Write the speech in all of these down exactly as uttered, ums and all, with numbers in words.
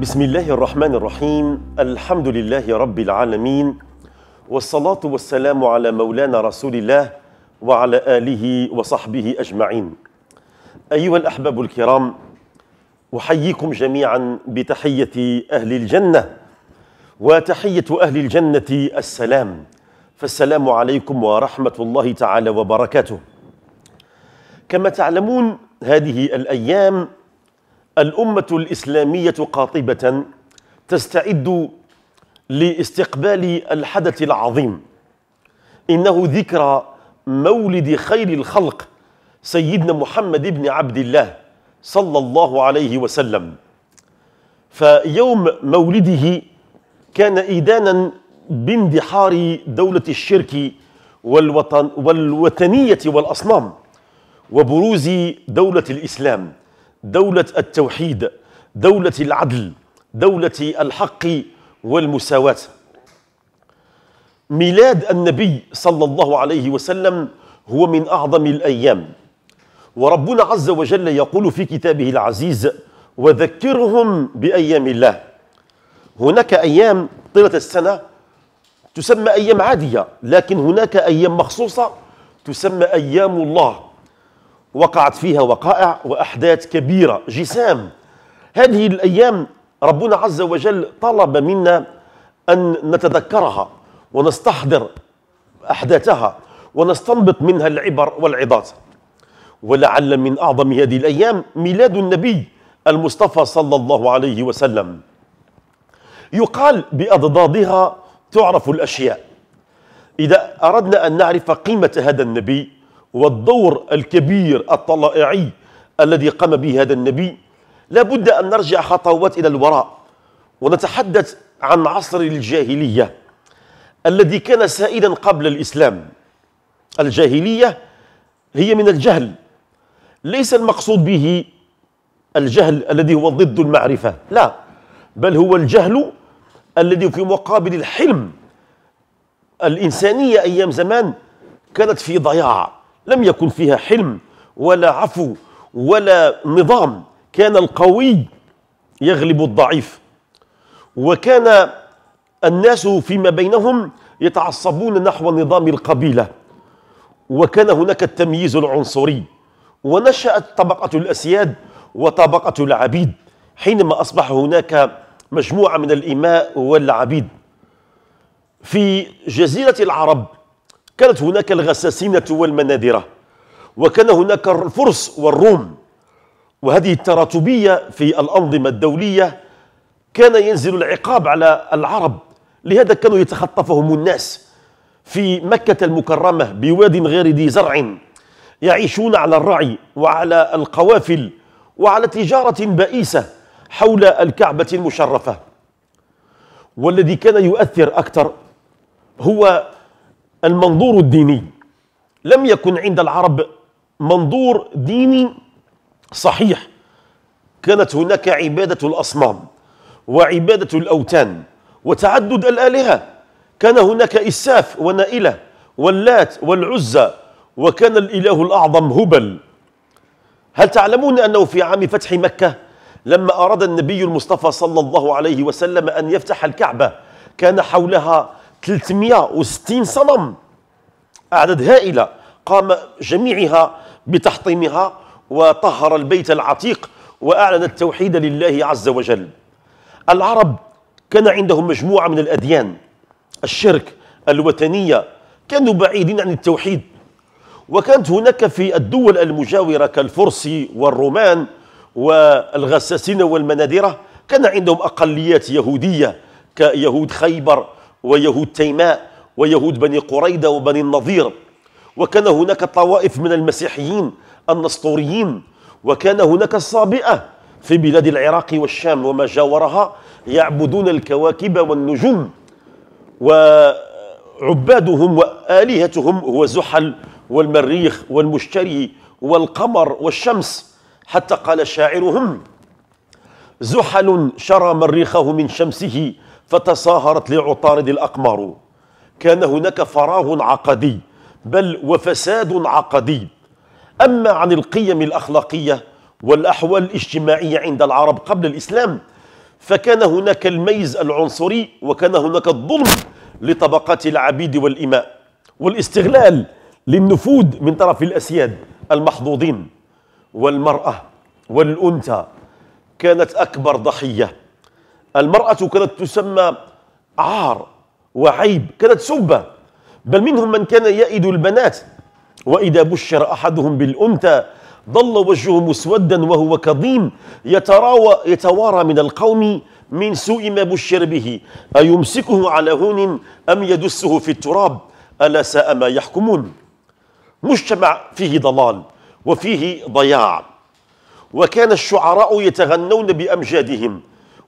بسم الله الرحمن الرحيم. الحمد لله رب العالمين، والصلاة والسلام على مولانا رسول الله وعلى آله وصحبه أجمعين. أيها الأحباب الكرام، أحييكم جميعا بتحية أهل الجنة، وتحية أهل الجنة السلام، فالسلام عليكم ورحمة الله تعالى وبركاته. كما تعلمون، هذه الأيام الأمة الإسلامية قاطبة تستعد لاستقبال الحدث العظيم، إنه ذكرى مولد خير الخلق سيدنا محمد بن عبد الله صلى الله عليه وسلم. فيوم مولده كان إيدانا باندحار دولة الشرك والوطن والوثنية والأصنام، وبروز دولة الإسلام، دولة التوحيد، دولة العدل، دولة الحق والمساواة. ميلاد النبي صلى الله عليه وسلم هو من أعظم الأيام، وربنا عز وجل يقول في كتابه العزيز: وذكرهم بأيام الله. هناك أيام طيلة السنة تسمى أيام عادية، لكن هناك أيام مخصوصة تسمى أيام الله، وقعت فيها وقائع وأحداث كبيرة جسام. هذه الأيام ربنا عز وجل طلب منا أن نتذكرها ونستحضر أحداثها ونستنبط منها العبر والعظات. ولعل من أعظم هذه الأيام ميلاد النبي المصطفى صلى الله عليه وسلم. يقال بأضدادها تعرف الأشياء. إذا أردنا أن نعرف قيمة هذا النبي والدور الكبير الطلائعي الذي قام به هذا النبي، لابد أن نرجع خطوات إلى الوراء ونتحدث عن عصر الجاهلية الذي كان سائدا قبل الإسلام. الجاهلية هي من الجهل، ليس المقصود به الجهل الذي هو ضد المعرفة، لا، بل هو الجهل الذي في مقابل الحلم. الإنسانية أيام زمان كانت في ضياع، لم يكن فيها حلم ولا عفو ولا نظام، كان القوي يغلب الضعيف، وكان الناس فيما بينهم يتعصبون نحو نظام القبيلة، وكان هناك التمييز العنصري، ونشأت طبقة الأسياد وطبقة العبيد، حينما أصبح هناك مجموعة من الإماء والعبيد. في جزيرة العرب كانت هناك الغساسنة والمنادرة، وكان هناك الفرس والروم، وهذه التراتبية في الأنظمة الدولية كان ينزل العقاب على العرب، لهذا كانوا يتخطفهم الناس في مكة المكرمة بواد غير ذي زرع، يعيشون على الرعي وعلى القوافل وعلى تجارة بائسة حول الكعبة المشرفة. والذي كان يؤثر أكثر هو المنظور الديني. لم يكن عند العرب منظور ديني صحيح، كانت هناك عبادة الأصنام وعبادة الأوثان وتعدد الآلهة، كان هناك إساف ونائلة واللات والعزى، وكان الإله الأعظم هبل. هل تعلمون أنه في عام فتح مكة لما أراد النبي المصطفى صلى الله عليه وسلم أن يفتح الكعبة كان حولها ثلاثمئة وستين صنم، أعداد هائلة، قام جميعها بتحطيمها وطهر البيت العتيق وأعلن التوحيد لله عز وجل. العرب كان عندهم مجموعة من الأديان، الشرك، الوثنية، كانوا بعيدين عن التوحيد. وكانت هناك في الدول المجاورة كالفرس والرومان والغساسنة والمنادرة كان عندهم أقليات يهودية كيهود خيبر ويهود تيماء ويهود بني قريدة وبني النضير، وكان هناك طوائف من المسيحيين النسطوريين، وكان هناك الصابئة في بلاد العراق والشام وما جاورها يعبدون الكواكب والنجوم، وعبادهم وآلهتهم هو زحل والمريخ والمشتري والقمر والشمس. حتى قال شاعرهم: زحل شرى مريخه من شمسه فتصاهرت لعطارد الأقمار. كان هناك فراغ عقدي، بل وفساد عقدي. أما عن القيم الأخلاقية والأحوال الاجتماعية عند العرب قبل الإسلام، فكان هناك الميز العنصري وكان هناك الظلم لطبقات العبيد والإماء والاستغلال للنفوذ من طرف الأسياد المحظوظين. والمرأة والأنثى كانت أكبر ضحية. المرأة كانت تسمى عار وعيب، كانت سبة، بل منهم من كان يئد البنات، وإذا بشر أحدهم بالأنثى ظل وجهه مسودا وهو كظيم يتراوى يتوارى من القوم من سوء ما بشر به، أيمسكه على هون أم يدسه في التراب، ألا ساء ما يحكمون. مجتمع فيه ضلال وفيه ضياع. وكان الشعراء يتغنون بأمجادهم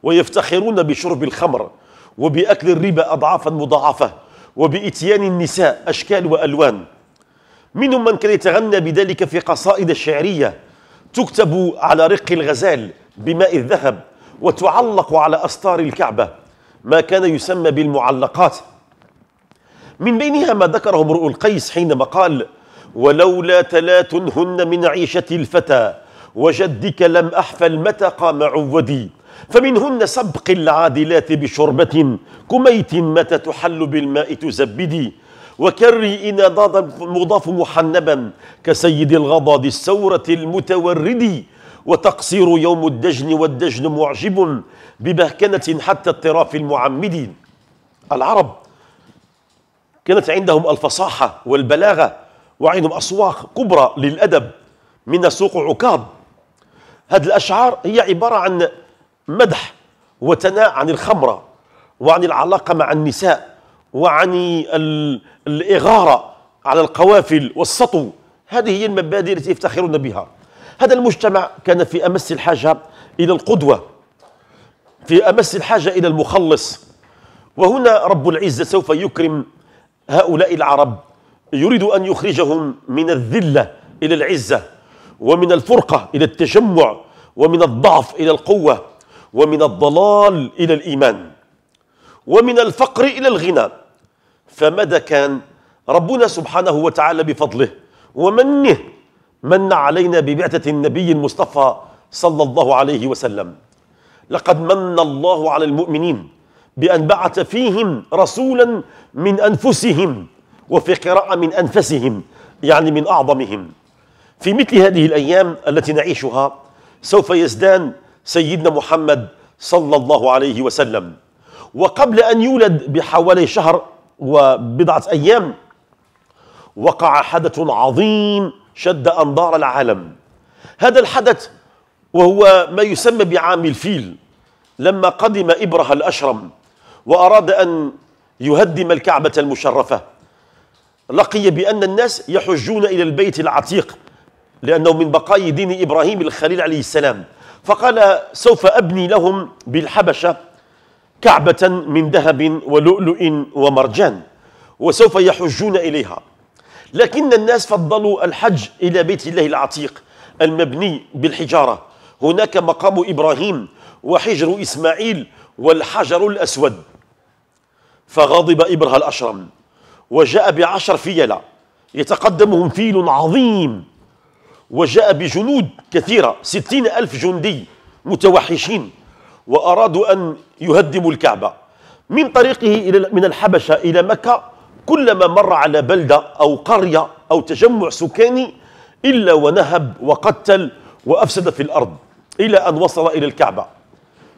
ويفتخرون بشرب الخمر وبأكل الربا أضعافا مضاعفة وبإتيان النساء أشكال وألوان. منهم من كان يتغنى بذلك في قصائد شعرية تكتب على رق الغزال بماء الذهب وتعلق على أستار الكعبة، ما كان يسمى بالمعلقات. من بينها ما ذكره امرؤ القيس حينما قال: ولولا ثلاث هن من عيشة الفتى وجدك لم أحفل متى قام عودي، فمنهن سبق العادلات بشربة كميت متى تحل بالماء تزبدي، وكري إن ضاد مضاف محنبا كسيد الغضاض السورة المتوردي، وتقصير يوم الدجن والدجن معجب ببهكنة حتى الطراف المعمدي. العرب كانت عندهم الفصاحة والبلاغة وعندهم أسواق كبرى للأدب من سوق عكاظ. هذه الأشعار هي عبارة عن مدح وثناء عن الخمرة وعن العلاقة مع النساء وعن الإغارة على القوافل والسطو. هذه هي المبادئ التي يفتخرون بها. هذا المجتمع كان في أمس الحاجة إلى القدوة، في أمس الحاجة إلى المخلص. وهنا رب العزة سوف يكرم هؤلاء العرب، يريد أن يخرجهم من الذلة إلى العزة، ومن الفرقة إلى التجمع، ومن الضعف إلى القوة، ومن الضلال إلى الإيمان، ومن الفقر إلى الغنى. فماذا كان ربنا سبحانه وتعالى بفضله ومنه من علينا ببعثة النبي المصطفى صلى الله عليه وسلم؟ لقد من الله على المؤمنين بأن بعث فيهم رسولا من أنفسهم، وفي قراءة من أنفسهم يعني من أعظمهم. في مثل هذه الأيام التي نعيشها سوف يزدان سيدنا محمد صلى الله عليه وسلم. وقبل أن يولد بحوالي شهر وبضعة أيام وقع حدث عظيم شد أنظار العالم. هذا الحدث وهو ما يسمى بعام الفيل، لما قدم إبرهة الأشرم وأراد أن يهدم الكعبة المشرفة، لقي بأن الناس يحجون إلى البيت العتيق لأنه من بقايا دين إبراهيم الخليل عليه السلام، فقال: سوف أبني لهم بالحبشة كعبة من ذهب ولؤلؤ ومرجان وسوف يحجون إليها. لكن الناس فضلوا الحج إلى بيت الله العتيق المبني بالحجارة، هناك مقام إبراهيم وحجر إسماعيل والحجر الأسود. فغضب إبرهة الأشرم وجاء بعشر فيلة يتقدمهم فيل عظيم، وجاء بجنود كثيرة، ستين ألف جندي متوحشين، وأرادوا أن يهدموا الكعبة. من طريقه إلى من الحبشة إلى مكة كلما مر على بلدة أو قرية أو تجمع سكاني إلا ونهب وقتل وأفسد في الأرض، إلى أن وصل إلى الكعبة.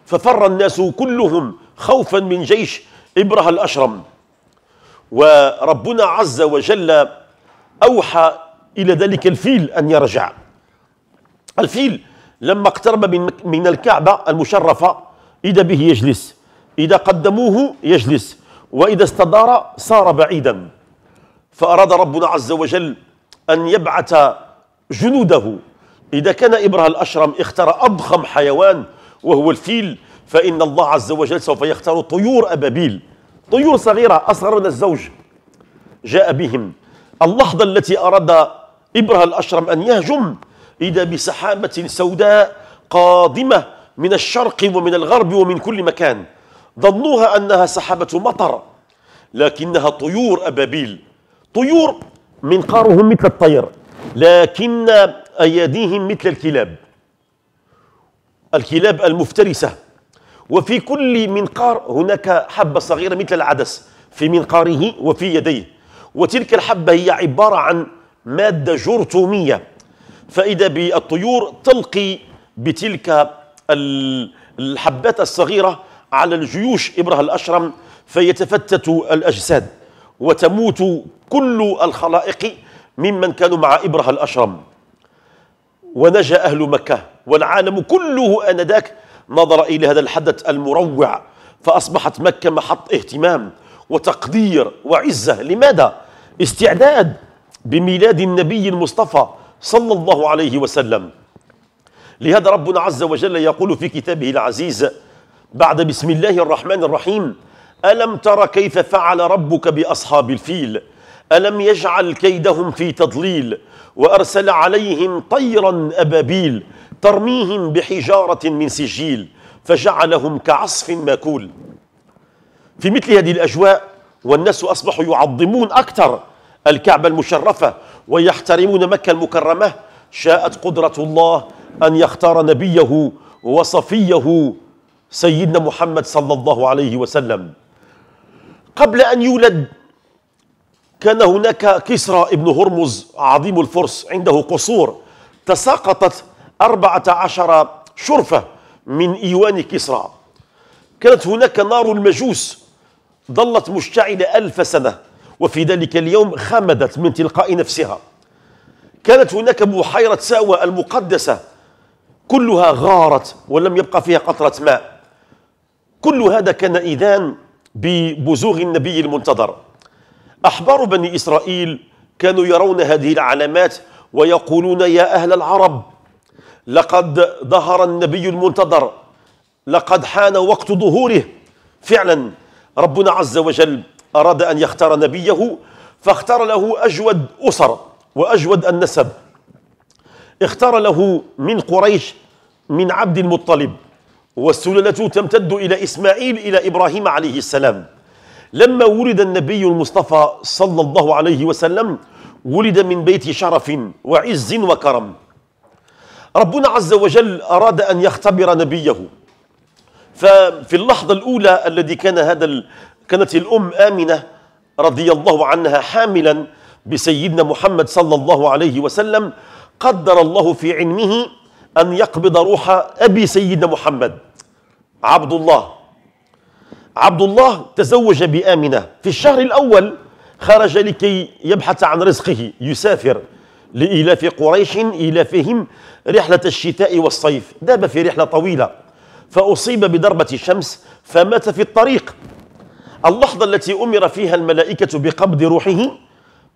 ففر الناس كلهم خوفا من جيش إبرهة الأشرم. وربنا عز وجل أوحى إلى ذلك الفيل أن يرجع. الفيل لما اقترب من, من الكعبة المشرفة إذا به يجلس، إذا قدموه يجلس، وإذا استدار صار بعيدا. فأراد ربنا عز وجل أن يبعث جنوده. إذا كان إبرهة الأشرم اختار أضخم حيوان وهو الفيل، فإن الله عز وجل سوف يختار طيور أبابيل، طيور صغيرة أصغر من الزوج. جاء بهم. اللحظة التي أراد إبرهة الأشرم أن يهجم إذا بسحابة سوداء قادمة من الشرق ومن الغرب ومن كل مكان، ظنوها أنها سحابة مطر، لكنها طيور أبابيل، طيور منقارهم مثل الطير لكن أياديهم مثل الكلاب، الكلاب المفترسة. وفي كل منقار هناك حبة صغيرة مثل العدس في منقاره وفي يديه، وتلك الحبة هي عبارة عن مادة جرثومية، فإذا بالطيور تلقي بتلك الحبات الصغيرة على الجيوش إبرة الأشرم فيتفتت الأجساد وتموت كل الخلائق ممن كانوا مع إبرة الأشرم. ونجا أهل مكة والعالم كله آنذاك نظر إلى هذا الحدث المروع، فأصبحت مكة محط اهتمام وتقدير وعزة. لماذا؟ استعداد بميلاد النبي المصطفى صلى الله عليه وسلم. لهذا ربنا عز وجل يقول في كتابه العزيز بعد بسم الله الرحمن الرحيم: ألم تر كيف فعل ربك بأصحاب الفيل ألم يجعل كيدهم في تضليل وأرسل عليهم طيرا أبابيل ترميهم بحجارة من سجيل فجعلهم كعصف مأكول. في مثل هذه الأجواء والناس أصبحوا يعظمون أكثر الكعبة المشرفة ويحترمون مكة المكرمة، شاءت قدرة الله أن يختار نبيه وصفيه سيدنا محمد صلى الله عليه وسلم. قبل أن يولد كان هناك كسرى ابن هرمز عظيم الفرس عنده قصور، تساقطت أربعة عشر شرفة من إيوان كسرى. كانت هناك نار المجوس ظلت مشتعلة ألف سنة، وفي ذلك اليوم خمدت من تلقاء نفسها. كانت هناك بحيرة ساوى المقدسة كلها غارت ولم يبقى فيها قطرة ماء. كل هذا كان إذان ببزوغ النبي المنتظر. أحبار بني إسرائيل كانوا يرون هذه العلامات ويقولون: يا أهل العرب، لقد ظهر النبي المنتظر، لقد حان وقت ظهوره. فعلا ربنا عز وجل أراد أن يختار نبيه، فاختار له أجود أسر وأجود النسب. اختار له من قريش من عبد المطلب، والسلالة تمتد إلى إسماعيل إلى إبراهيم عليه السلام. لما ولد النبي المصطفى صلى الله عليه وسلم ولد من بيت شرف وعز وكرم. ربنا عز وجل أراد أن يختبر نبيه، ففي اللحظة الأولى الذي كان هذا كانت الأم آمنة رضي الله عنها حاملا بسيدنا محمد صلى الله عليه وسلم، قدر الله في علمه أن يقبض روح أبي سيدنا محمد عبد الله. عبد الله تزوج بآمنة. في الشهر الأول خرج لكي يبحث عن رزقه، يسافر لإيلاف قريش إيلافهم رحلة الشتاء والصيف. ذهب في رحلة طويلة فأصيب بضربة الشمس فمات في الطريق. اللحظة التي أمر فيها الملائكة بقبض روحه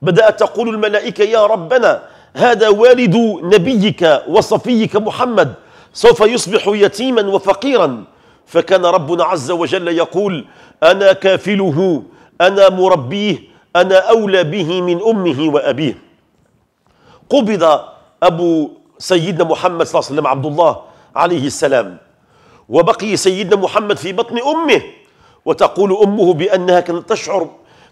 بدأت تقول الملائكة: يا ربنا، هذا والد نبيك وصفيك محمد، سوف يصبح يتيما وفقيرا. فكان ربنا عز وجل يقول: أنا كافله، أنا مربيه، أنا أولى به من أمه وأبيه. قبض أبو سيدنا محمد صلى الله عليه وسلم عبد الله عليه السلام، وبقي سيدنا محمد في بطن أمه. وتقول أمه بأنها كانت تشعر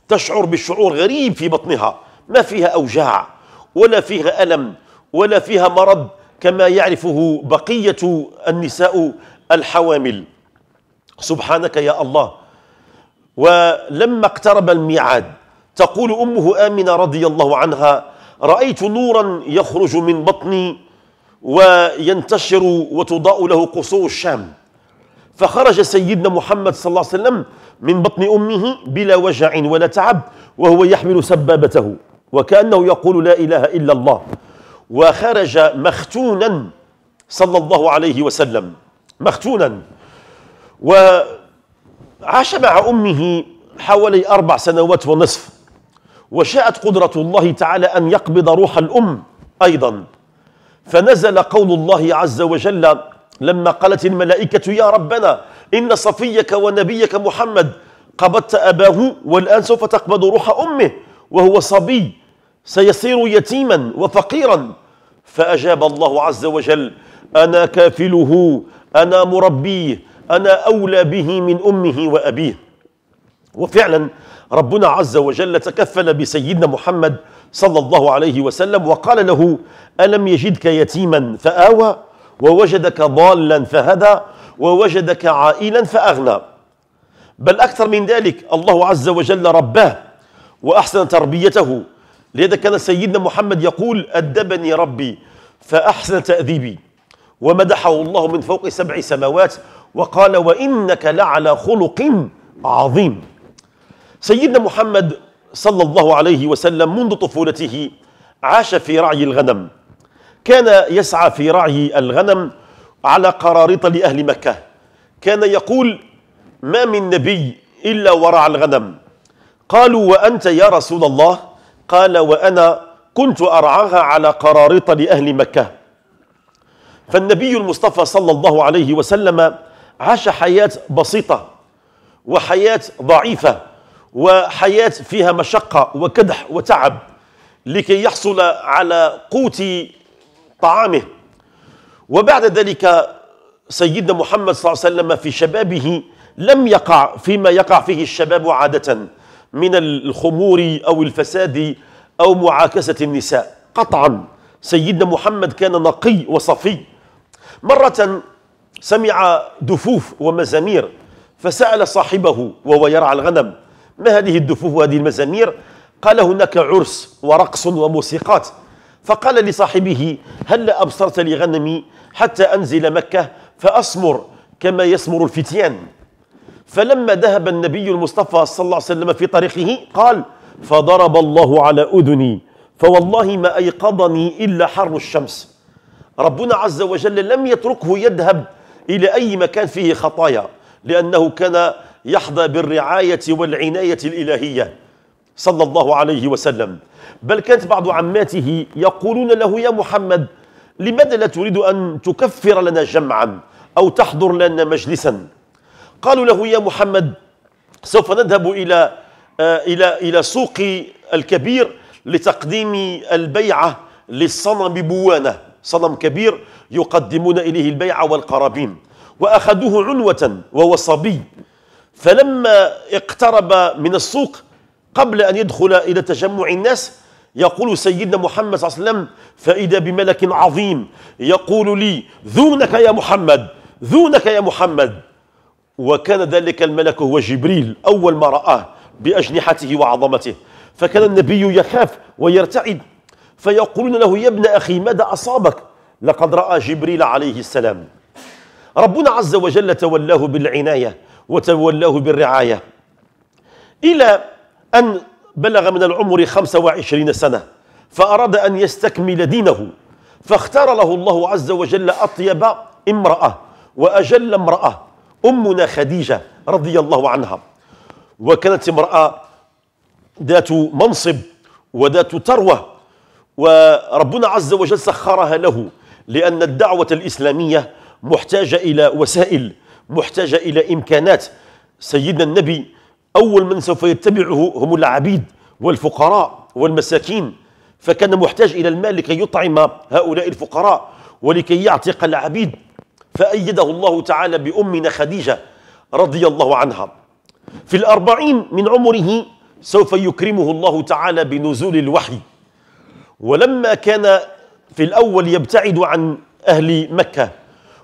تشعر بالشعور غريب في بطنها، ما فيها أوجاع ولا فيها ألم ولا فيها مرض كما يعرفه بقية النساء الحوامل. سبحانك يا الله. ولما اقترب الميعاد تقول أمه آمنة رضي الله عنها: رأيت نورا يخرج من بطني وينتشر وتضاء له قصور الشام. فخرج سيدنا محمد صلى الله عليه وسلم من بطن أمه بلا وجع ولا تعب، وهو يحمل سبابته وكأنه يقول لا إله إلا الله. وخرج مختونا صلى الله عليه وسلم، مختونا. وعاش مع أمه حوالي أربع سنوات ونصف، وشاءت قدرة الله تعالى أن يقبض روح الأم أيضا. فنزل قول الله عز وجل لما قالت الملائكة: يا ربنا، إن صفيك ونبيك محمد قبضت أباه، والآن سوف تقبض روح أمه، وهو صبي سيصير يتيما وفقيرا. فأجاب الله عز وجل: أنا كافله، أنا مربيه، أنا أولى به من أمه وأبيه. وفعلا ربنا عز وجل تكفل بسيدنا محمد صلى الله عليه وسلم وقال له: ألم يجدك يتيما فآوى ووجدك ضالا فهدى ووجدك عائلا فأغنى. بل أكثر من ذلك، الله عز وجل رباه وأحسن تربيته، لذا كان سيدنا محمد يقول: أدبني ربي فأحسن تأديبي، ومدحه الله من فوق سبع سماوات وقال: وإنك لعلى خلق عظيم. سيدنا محمد صلى الله عليه وسلم منذ طفولته عاش في رعي الغنم، كان يسعى في رعي الغنم على قراريط لأهل مكة، كان يقول: ما من نبي إلا ورعى الغنم، قالوا: وأنت يا رسول الله؟ قال: وأنا كنت أرعاها على قراريط لأهل مكة. فالنبي المصطفى صلى الله عليه وسلم عاش حياة بسيطة وحياة ضعيفة وحياة فيها مشقة وكدح وتعب لكي يحصل على قوت طعامه. وبعد ذلك سيدنا محمد صلى الله عليه وسلم في شبابه لم يقع فيما يقع فيه الشباب عادة من الخمور أو الفساد أو معاكسة النساء قطعا. سيدنا محمد كان نقي وصفي. مرة سمع دفوف ومزامير فسأل صاحبه وهو يرعى الغنم: ما هذه الدفوف وهذه المزامير؟ قال: هناك عرس ورقص وموسيقات. فقال لصاحبه: هل أبصرت لغنمي حتى أنزل مكة فأسمر كما يسمر الفتيان؟ فلما ذهب النبي المصطفى صلى الله عليه وسلم في طريقه قال: فضرب الله على أذني فوالله ما أيقظني إلا حر الشمس. ربنا عز وجل لم يتركه يذهب إلى أي مكان فيه خطايا، لأنه كان يحظى بالرعاية والعناية الإلهية صلى الله عليه وسلم. بل كانت بعض عماته يقولون له: يا محمد، لماذا لا تريد أن تكفر لنا جمعا أو تحضر لنا مجلسا؟ قالوا له: يا محمد، سوف نذهب إلى إلى إلى سوق الكبير لتقديم البيعة للصنم بوانة، صنم كبير يقدمون إليه البيعة والقرابين. وأخذوه عنوة وهو صبي، فلما اقترب من السوق قبل أن يدخل إلى تجمع الناس يقول سيدنا محمد صلى الله عليه وسلم: فإذا بملك عظيم يقول لي: ذونك يا محمد، ذونك يا محمد. وكان ذلك الملك هو جبريل، أول ما رآه بأجنحته وعظمته، فكان النبي يخاف ويرتعد. فيقولون له: يا ابن أخي، ماذا أصابك؟ لقد رأى جبريل عليه السلام. ربنا عز وجل تولاه بالعناية وتولاه بالرعاية، إلى أن بلغ من العمر خمس وعشرين سنة، فأراد أن يستكمل دينه، فاختار له الله عز وجل أطيب امرأة وأجل امرأة، أمنا خديجة رضي الله عنها. وكانت امرأة ذات منصب وذات ثروة، وربنا عز وجل سخرها له، لأن الدعوة الإسلامية محتاجة إلى وسائل، محتاجة إلى إمكانات. سيدنا النبي أول من سوف يتبعه هم العبيد والفقراء والمساكين، فكان محتاج إلى المال لكي يطعم هؤلاء الفقراء ولكي يعتق العبيد، فأيده الله تعالى بأمنا خديجة رضي الله عنها. في الأربعين من عمره سوف يكرمه الله تعالى بنزول الوحي. ولما كان في الأول يبتعد عن أهل مكة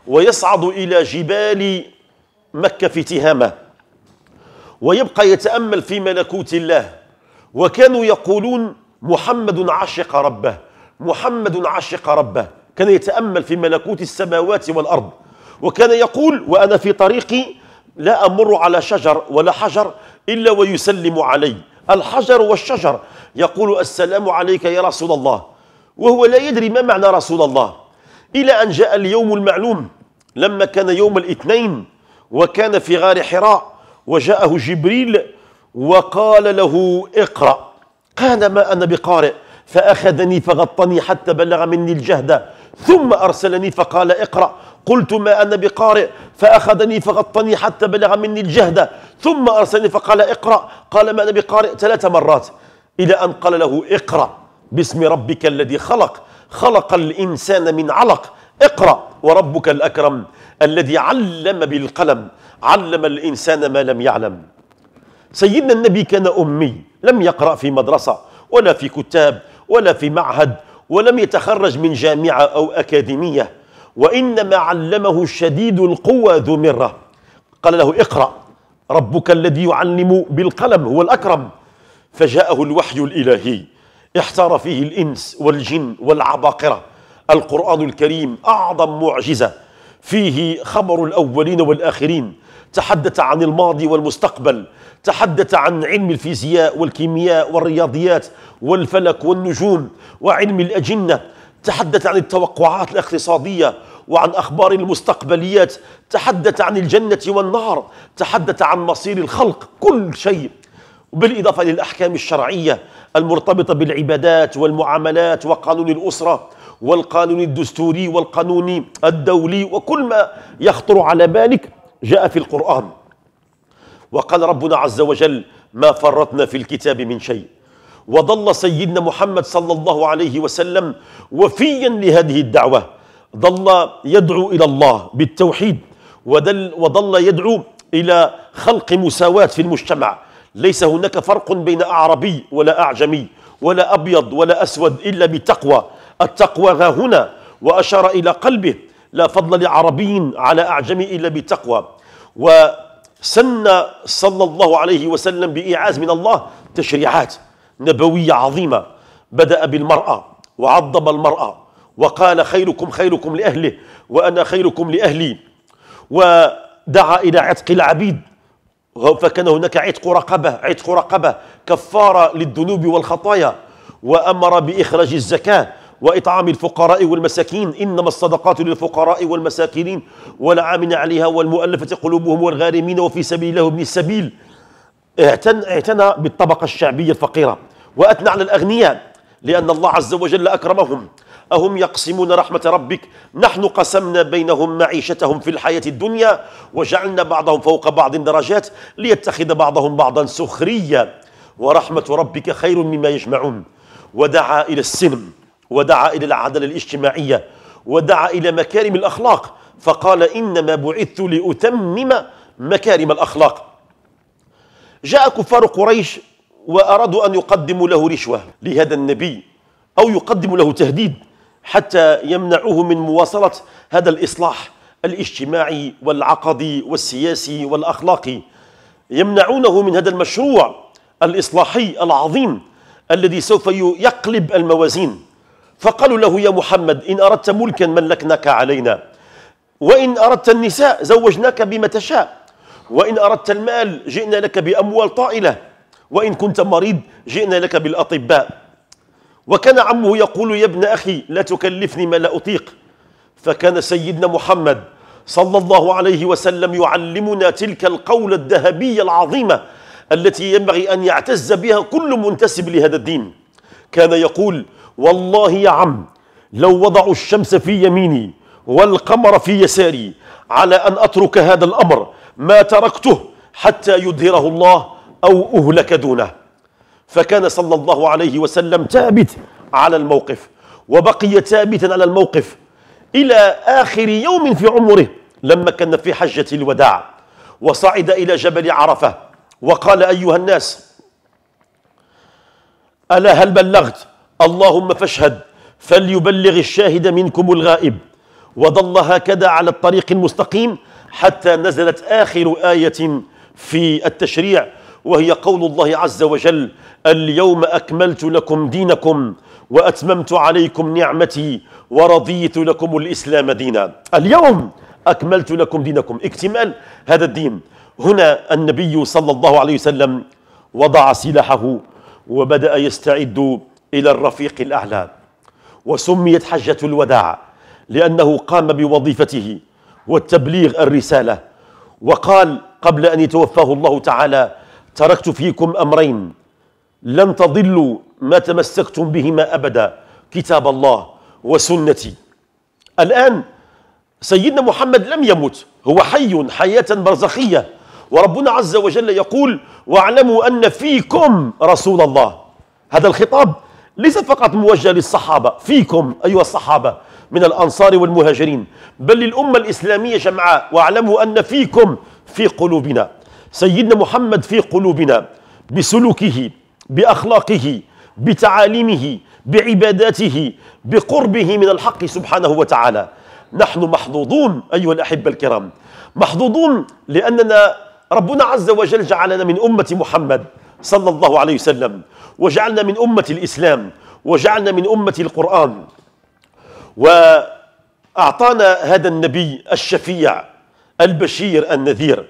ويصعد إلى جبال مكة في تهامة ويبقى يتأمل في ملكوت الله، وكانوا يقولون: محمد عشق ربه، محمد عشق ربه. كان يتأمل في ملكوت السماوات والأرض، وكان يقول: وأنا في طريقي لا أمر على شجر ولا حجر إلا ويسلم علي، الحجر والشجر يقول: السلام عليك يا رسول الله، وهو لا يدري ما معنى رسول الله. إلى أن جاء اليوم المعلوم، لما كان يوم الاثنين وكان في غار حراء، وجاءه جبريل وقال له: اقرأ. قال: ما أنا بقارئ. فأخذني فغطني حتى بلغ مني الجهد، ثم أرسلني فقال: اقرأ. قلت: ما أنا بقارئ. فأخذني فغطني حتى بلغ مني الجهد، ثم أرسلني فقال: اقرأ. قال: ما أنا بقارئ، ثلاث مرات، إلى أن قال له: اقرأ باسم ربك الذي خلق، خلق الإنسان من علق، اقرأ وربك الأكرم الذي علم بالقلم، علم الإنسان ما لم يعلم. سيدنا النبي كان أمي، لم يقرأ في مدرسة ولا في كتاب ولا في معهد، ولم يتخرج من جامعة أو أكاديمية، وإنما علمه شديد القوى ذو مرة، قال له اقرأ ربك الذي يعلم بالقلم هو الأكرم. فجاءه الوحي الإلهي احتار فيه الإنس والجن والعباقرة. القرآن الكريم أعظم معجزة، فيه خبر الأولين والآخرين، تحدث عن الماضي والمستقبل، تحدث عن علم الفيزياء والكيمياء والرياضيات والفلك والنجوم وعلم الأجنة، تحدث عن التوقعات الاقتصادية وعن أخبار المستقبليات، تحدث عن الجنة والنار، تحدث عن مصير الخلق، كل شيء، وبالإضافة للأحكام الشرعية المرتبطة بالعبادات والمعاملات وقانون الأسرة والقانون الدستوري والقانون الدولي، وكل ما يخطر على بالك جاء في القرآن. وقال ربنا عز وجل ما فرطنا في الكتاب من شيء. وظل سيدنا محمد صلى الله عليه وسلم وفيا لهذه الدعوة، ظل يدعو إلى الله بالتوحيد، وظل يدعو إلى خلق مساواة في المجتمع، ليس هناك فرق بين أعربي ولا أعجمي ولا أبيض ولا أسود إلا بتقوى، التقوى ها هنا. وأشار إلى قلبه، لا فضل لعربي على أعجمي إلا بتقوى. وسن صلى الله عليه وسلم بإيعاز من الله تشريعات نبوية عظيمة، بدأ بالمرأة وعظم المرأة وقال خيركم خيركم لأهله وأنا خيركم لأهلي، ودعا إلى عتق العبيد، فكان هناك عتق رقبة، عتق رقبة كفارة للذنوب والخطايا، وأمر بإخراج الزكاة وإطعام الفقراء والمساكين، إنما الصدقات للفقراء والمساكين والعاملين عليها والمؤلفة قلوبهم والغارمين وفي سبيل الله وابن السبيل. اعتنى بالطبقة الشعبية الفقيرة وأثنى على الأغنياء، لأن الله عز وجل أكرمهم. أهم يقسمون رحمة ربك؟ نحن قسمنا بينهم معيشتهم في الحياة الدنيا وجعلنا بعضهم فوق بعض درجات ليتخذ بعضهم بعضا سخرية ورحمة ربك خير مما يجمعون. ودعا إلى السلم، ودعا إلى العدالة الاجتماعية، ودعا إلى مكارم الأخلاق، فقال إنما بعثت لأتمم مكارم الأخلاق. جاء كفار قريش وأرادوا أن يقدموا له رشوة لهذا النبي أو يقدموا له تهديد حتى يمنعوه من مواصلة هذا الإصلاح الاجتماعي والعقدي والسياسي والأخلاقي، يمنعونه من هذا المشروع الإصلاحي العظيم الذي سوف يقلب الموازين. فقالوا له يا محمد إن أردت ملكا ملكناك علينا، وإن أردت النساء زوجناك بما تشاء، وإن أردت المال جئنا لك بأموال طائلة، وإن كنت مريض جئنا لك بالأطباء. وكان عمه يقول يا ابن أخي لا تكلفني ما لا أطيق. فكان سيدنا محمد صلى الله عليه وسلم يعلمنا تلك القولة الذهبية العظيمة التي ينبغي أن يعتز بها كل منتسب لهذا الدين. كان يقول والله يا عم لو وضعوا الشمس في يميني والقمر في يساري على أن أترك هذا الأمر ما تركته حتى يظهره الله أو أهلك دونه. فكان صلى الله عليه وسلم ثابت على الموقف، وبقي ثابتا على الموقف إلى آخر يوم في عمره لما كان في حجة الوداع، وصعد إلى جبل عرفة وقال أيها الناس ألا هل بلغت؟ اللهم فاشهد، فليبلغ الشاهد منكم الغائب. وظل هكذا على الطريق المستقيم حتى نزلت آخر آية في التشريع، وهي قول الله عز وجل اليوم أكملت لكم دينكم وأتممت عليكم نعمتي ورضيت لكم الإسلام دينا. اليوم أكملت لكم دينكم، اكتمال هذا الدين. هنا النبي صلى الله عليه وسلم وضع سلاحه وبدأ يستعد إلى الرفيق الأعلى. وسميت حجة الوداع لأنه قام بوظيفته والتبليغ الرسالة، وقال قبل أن يتوفاه الله تعالى تركت فيكم أمرين لن تضلوا ما تمسكتم بهما أبدا، كتاب الله وسنتي. الآن سيدنا محمد لم يمت، هو حي حياة برزخية، وربنا عز وجل يقول واعلموا أن فيكم رسول الله. هذا الخطاب ليس فقط موجه للصحابة، فيكم أيها الصحابة من الأنصار والمهاجرين، بل للأمة الإسلامية جمعاء، واعلموا أن فيكم في قلوبنا. سيدنا محمد في قلوبنا بسلوكه، بأخلاقه، بتعاليمه، بعباداته، بقربه من الحق سبحانه وتعالى. نحن محظوظون أيها الأحبة الكرام، محظوظون لأننا ربنا عز وجل جعلنا من أمة محمد صلى الله عليه وسلم، وجعلنا من أمة الإسلام، وجعلنا من أمة القرآن، وأعطانا هذا النبي الشفيع البشير النذير.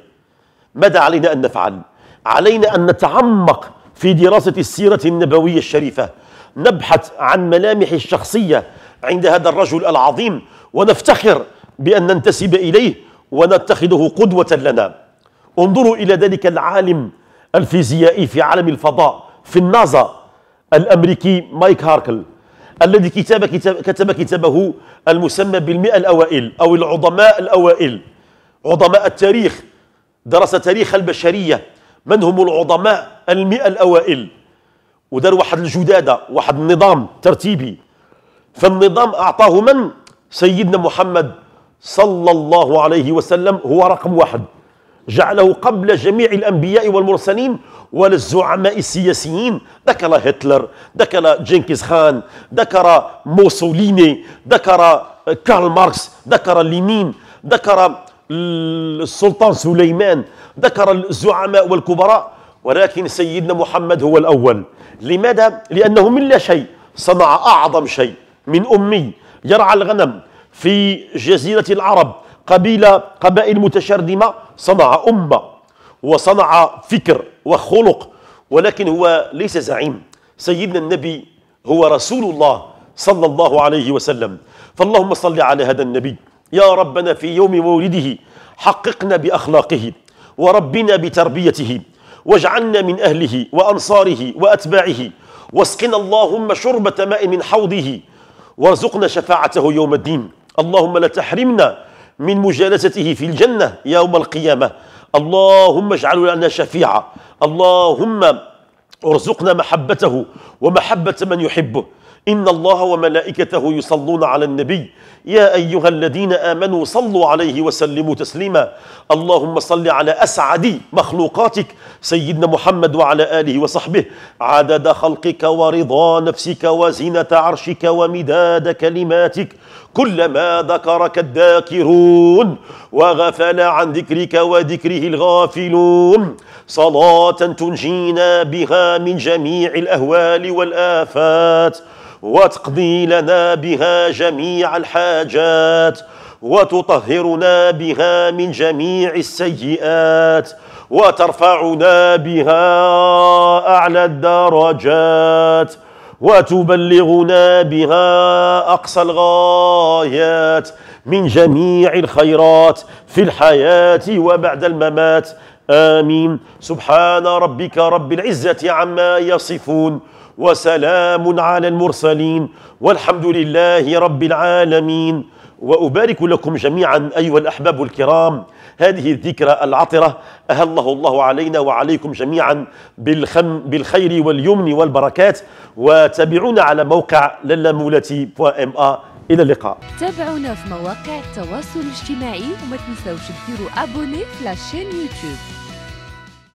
ماذا علينا أن نفعل؟ علينا أن نتعمق في دراسة السيرة النبوية الشريفة، نبحث عن ملامح الشخصية عند هذا الرجل العظيم، ونفتخر بأن ننتسب إليه ونتخذه قدوة لنا. انظروا إلى ذلك العالم الفيزيائي في عالم الفضاء في النازا الأمريكي مايك هاركل، الذي كتب, كتب كتب كتابه المسمى بالمئة الأوائل أو العظماء الأوائل، عظماء التاريخ، درس تاريخ البشرية، من هم العظماء المئة الأوائل، ودار واحد الجدادة، واحد النظام ترتيبي. فالنظام أعطاه من؟ سيدنا محمد صلى الله عليه وسلم هو رقم واحد، جعله قبل جميع الأنبياء والمرسلين والزعماء السياسيين. ذكر هتلر، ذكر جنكيز خان، ذكر موسوليني، ذكر كارل ماركس، ذكر لينين، ذكر السلطان سليمان، ذكر الزعماء والكبراء، ولكن سيدنا محمد هو الأول. لماذا؟ لأنه من لا شيء صنع أعظم شيء، من أمي يرعى الغنم في جزيرة العرب، قبيلة قبائل متشرذمة، صنع أمة وصنع فكر وخلق، ولكن هو ليس زعيم. سيدنا النبي هو رسول الله صلى الله عليه وسلم. فاللهم صل على هذا النبي يا ربنا في يوم مولده، حققنا بأخلاقه وربنا بتربيته، واجعلنا من أهله وأنصاره وأتباعه، واسقنا اللهم شربة ماء من حوضه، وارزقنا شفاعته يوم الدين. اللهم لا تحرمنا من مجالسته في الجنة يوم القيامة. اللهم اجعل لنا شفيعا، اللهم ارزقنا محبته ومحبة من يحبه. إن الله وملائكته يصلون على النبي يا أيها الذين آمنوا صلوا عليه وسلموا تسليما. اللهم صل على أسعد مخلوقاتك سيدنا محمد وعلى آله وصحبه، عدد خلقك ورضا نفسك وزنة عرشك ومداد كلماتك، كلما ذكرك الذاكرون وغفل عن ذكرك وذكره الغافلون، صلاة تنجينا بها من جميع الأهوال والآفات، وتقضي لنا بها جميع الحاجات، وتطهرنا بها من جميع السيئات، وترفعنا بها أعلى الدرجات، وتبلغنا بها أقصى الغايات من جميع الخيرات في الحياة وبعد الممات. آمين. سبحان ربك رب العزة عما يصفون، وسلام على المرسلين، والحمد لله رب العالمين. وأبارك لكم جميعا أيها الأحباب الكرام هذه الذكرى العطرة، أهله الله علينا وعليكم جميعا بالخير واليمن والبركات. وتابعونا على موقع لالة مولاتي دوت إم إيه. إلى اللقاء. تابعونا في مواقع التواصل الاجتماعي، وما تنسوش ديروا أبوني في لاشين يوتيوب.